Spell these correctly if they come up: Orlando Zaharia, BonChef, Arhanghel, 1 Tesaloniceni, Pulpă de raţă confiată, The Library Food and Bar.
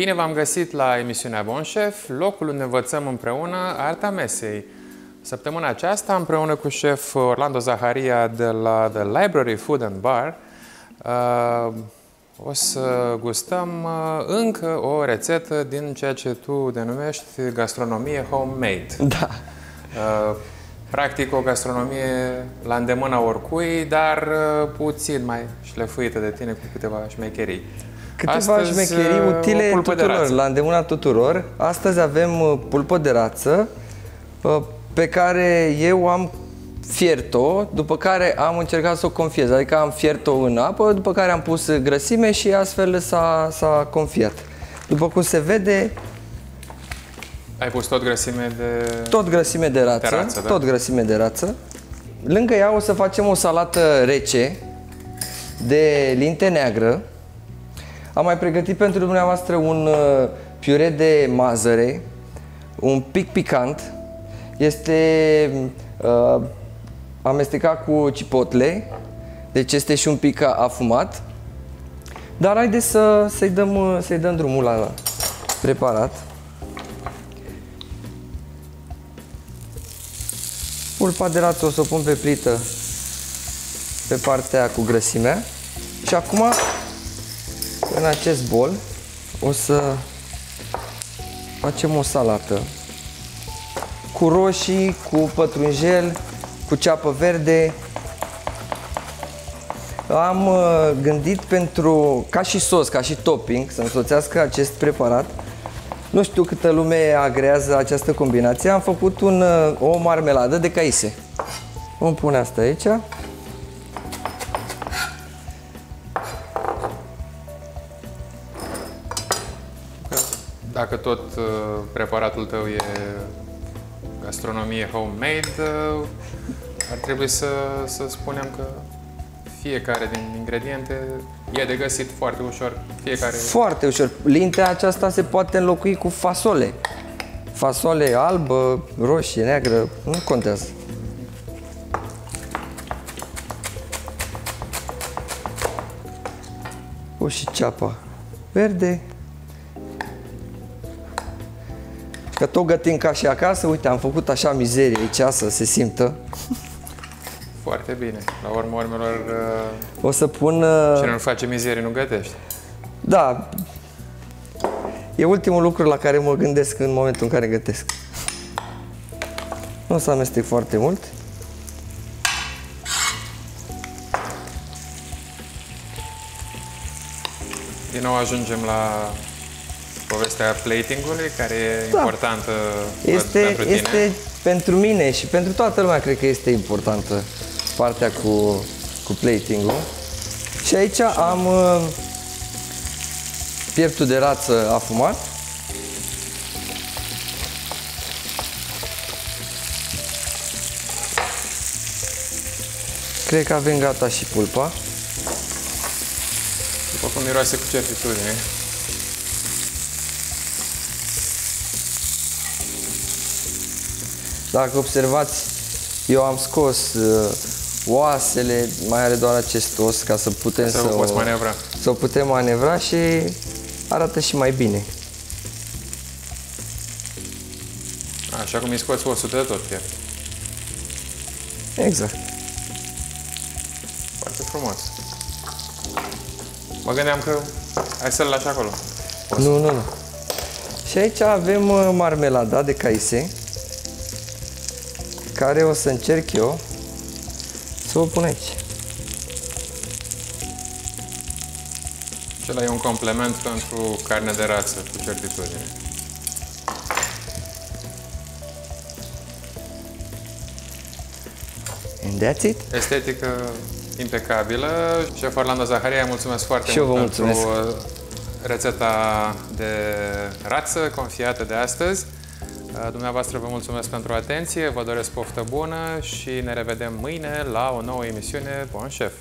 Bine v-am găsit la emisiunea BonChef, locul unde învățăm împreună arta mesei. Săptămâna aceasta, împreună cu șef Orlando Zaharia de la The Library Food and Bar, o să gustăm încă o rețetă din ceea ce tu denumești gastronomie homemade. Da. Practic o gastronomie la îndemâna oricui, dar puțin mai șlefuită de tine cu câteva șmecherii. Câteva șmecherii utile tuturor, la îndemâna tuturor. Astăzi avem pulpă de rață, pe care eu am fiert-o, după care am încercat să o confiez. Adică am fiert-o în apă, după care am pus grăsime și astfel s-a confiat. După cum se vede... Ai pus tot grăsime de... Tot grăsime de rață. De rață, da? Tot grăsime de rață. Lângă ea o să facem o salată rece de linte neagră. Am mai pregătit pentru dumneavoastră un piure de mazăre, un pic picant. Este amestecat cu cipotle, deci este și un pic afumat. Dar haideți să-i dăm drumul la preparat. Pulpa de rață o să o pun pe plită, pe partea cu grăsimea. Și acum, în acest bol, o să facem o salată cu roșii, cu pătrunjel, cu ceapă verde. Am gândit pentru, ca și sos, ca și topping, să însoțească acest preparat. Nu știu câtă lume agrează această combinație. Am făcut o marmeladă de caise. Vom pune asta aici. Dacă tot preparatul tău e gastronomie homemade, ar trebui să spunem că fiecare din ingrediente e de găsit foarte ușor. Foarte ușor. Lintea aceasta se poate înlocui cu fasole. Fasole albă, roșie, neagră, nu contează. O și ceapa verde. Că tot gătim ca și acasă, uite, am făcut așa mizerie aici, să se simtă. Foarte bine. La urma urmelor, o să pun... Cine nu face mizerie, nu gătește. Da. E ultimul lucru la care mă gândesc în momentul în care gătesc. Nu o să amestec foarte mult. Din nou ajungem la... povestea platingului, care e importantă pentru tine. Este pentru mine și pentru toată lumea, cred că este importantă partea cu platingul. Și aici am pieptul de rață afumat. Cred că avem gata și pulpa. După cum miroase cu certitudine. Dacă observați, eu am scos oasele, mai are doar acest os ca să putem să o putem manevra și arată și mai bine. Așa cum îi scoți osul de tot chiar. Exact. Foarte frumos. Mă gândeam că hai să-l lași acolo. Osul. Nu. Și aici avem marmelada de caise, care o să încerc eu să o pun aici. Acela e un complement pentru carne de rață, cu certitudine. And that's it. Estetică impecabilă. Șef Orlando Zaharia, mulțumesc foarte mult pentru rețeta de rață confiată de astăzi. Dumneavoastră vă mulțumesc pentru atenție, vă doresc poftă bună și ne revedem mâine la o nouă emisiune BonChef.